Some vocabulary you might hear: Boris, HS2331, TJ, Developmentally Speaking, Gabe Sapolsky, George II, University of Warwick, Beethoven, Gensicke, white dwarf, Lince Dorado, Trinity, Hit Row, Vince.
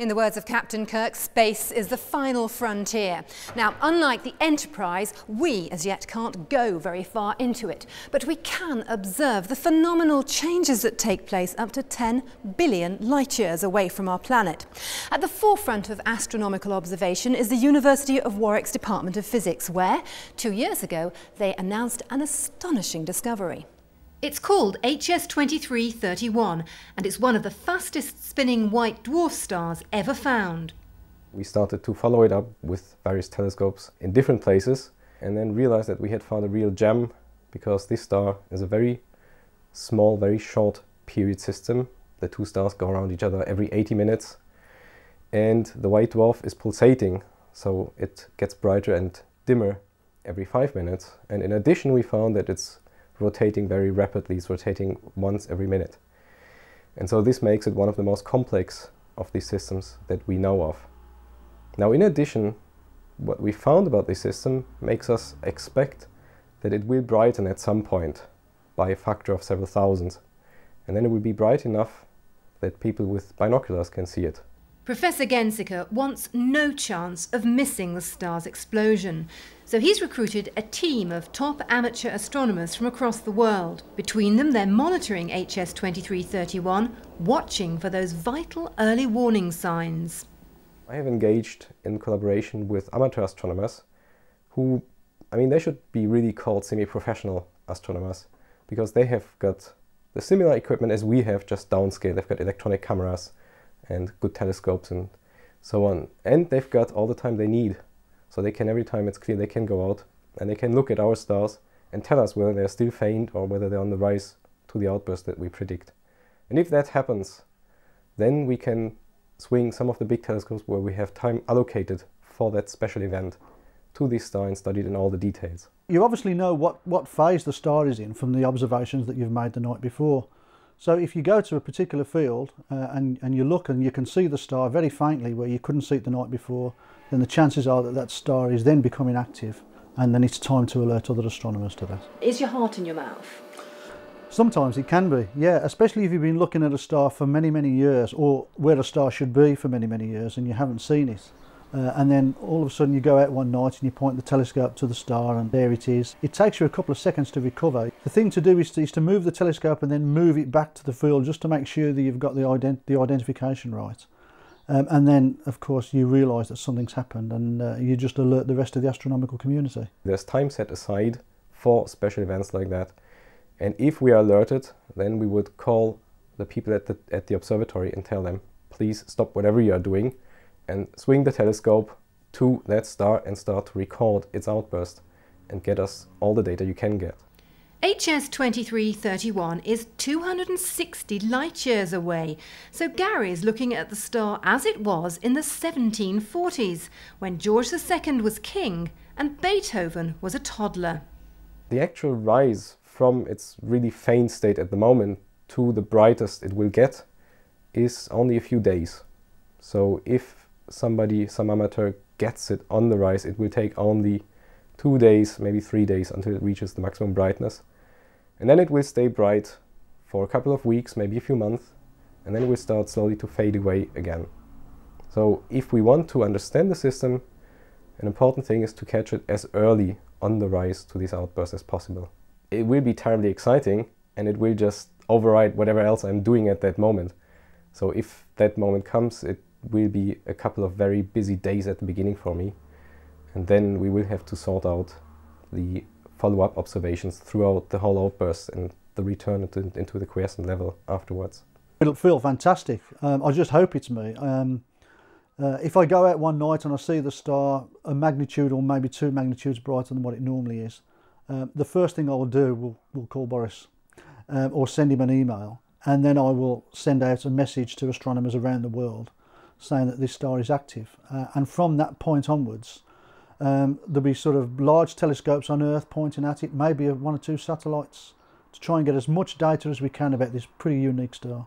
In the words of Captain Kirk, space is the final frontier. Now, unlike the Enterprise, we as yet can't go very far into it, but we can observe the phenomenal changes that take place up to 10 billion light years away from our planet. At the forefront of astronomical observation is the University of Warwick's Department of Physics, where 2 years ago they announced an astonishing discovery. It's called HS2331, and it's one of the fastest spinning white dwarf stars ever found. We started to follow it up with various telescopes in different places, and then realized that we had found a real gem, because this star is a very small, very short period system. The two stars go around each other every 80 minutes, and the white dwarf is pulsating, so it gets brighter and dimmer every 5 minutes. And in addition, we found that it's rotating very rapidly. It's rotating once every minute. And so this makes it one of the most complex of these systems that we know of. Now, in addition, what we found about this system makes us expect that it will brighten at some point by a factor of several thousands. And then it will be bright enough that people with binoculars can see it. Professor Gensicke wants no chance of missing the star's explosion, so he's recruited a team of top amateur astronomers from across the world. Between them, they're monitoring HS2331, watching for those vital early warning signs. I have engaged in collaboration with amateur astronomers who, they should be really called semi-professional astronomers, because they have got the similar equipment as we have, just downscaled. They've got electronic cameras and good telescopes and so on. And they've got all the time they need. So they can, every time it's clear, they can go out and they can look at our stars and tell us whether they're still faint or whether they're on the rise to the outburst that we predict. And if that happens, then we can swing some of the big telescopes where we have time allocated for that special event to this star and study it in all the details. You obviously know what phase the star is in from the observations that you've made the night before. So if you go to a particular field and you look and you can see the star very faintly where you couldn't see it the night before, then the chances are that that star is then becoming active, and then it's time to alert other astronomers to that. Is your heart in your mouth? Sometimes it can be, yeah, especially if you've been looking at a star for many, many years, or where a star should be for many, many years, and you haven't seen it. And then all of a sudden you go out one night and you point the telescope to the star and there it is. It takes you a couple of seconds to recover. The thing to do is to move the telescope and then move it back to the field just to make sure that you've got the identification right. And then, of course, you realise that something's happened, and you just alert the rest of the astronomical community. There's time set aside for special events like that. And if we are alerted, then we would call the people at the observatory and tell them, please stop whatever you are doing and swing the telescope to that star and start to record its outburst and get us all the data you can get. HS2331 is 260 light years away, so Gary is looking at the star as it was in the 1740s, when George II was king and Beethoven was a toddler. The actual rise from its really faint state at the moment to the brightest it will get is only a few days. So if some amateur gets it on the rise, it will take only 2 days, maybe 3 days, until it reaches the maximum brightness. And then it will stay bright for a couple of weeks, maybe a few months, and then it will start slowly to fade away again. So if we want to understand the system, an important thing is to catch it as early on the rise to this outburst as possible. It will be terribly exciting, and it will just override whatever else I'm doing at that moment. So if that moment comes, it will be a couple of very busy days at the beginning for me, and then we will have to sort out the follow-up observations throughout the whole outburst and the return into the quiescent level afterwards. It'll feel fantastic. I just hope it's me. If I go out one night and I see the star a magnitude or maybe 2 magnitudes brighter than what it normally is, the first thing I will do will call Boris or send him an email, and then I will send out a message to astronomers around the world saying that this star is active. And from that point onwards, there'll be sort of large telescopes on Earth pointing at it, maybe 1 or 2 satellites, to try and get as much data as we can about this pretty unique star.